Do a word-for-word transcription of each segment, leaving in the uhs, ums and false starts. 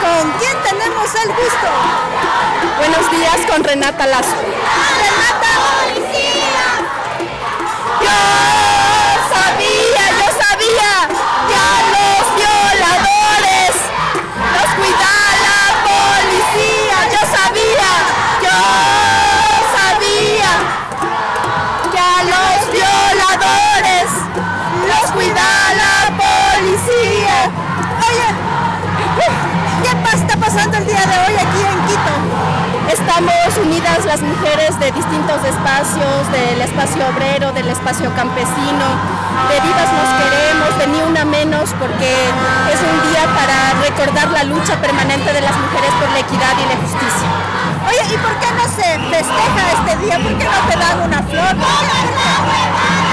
¿Con quién tenemos el gusto? Buenos días, con Renata Lasso. ¡Renata, policía! ¡Yo sabía, yo sabía! ¡Ya los violadores los cuida la policía! ¡Yo sabía, yo sabía! ¡Ya los violadores los cuida la policía! Oye, ¿qué está pasando el día de hoy aquí en Quito? Estamos unidas las mujeres de distintos espacios, del espacio obrero, del espacio campesino, de vivas nos queremos, de ni una menos, porque es un día para recordar la lucha permanente de las mujeres por la equidad y la justicia. Oye, ¿y por qué no se festeja este día? ¿Por qué no te dan una flor?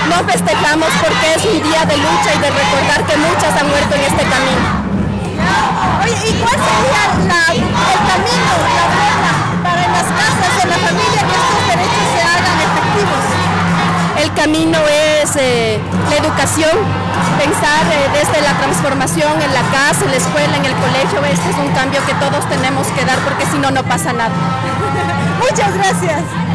No festejamos porque es un día de lucha y de recordar que muchas han muerto en este camino. Oye, ¿y cuál sería la, el camino, la regla para en las casas y en la familia que estos derechos se hagan efectivos? El camino es eh, la educación, pensar eh, desde la transformación en la casa, en la escuela, en el colegio. Este es un cambio que todos tenemos que dar porque si no, no pasa nada. Muchas gracias.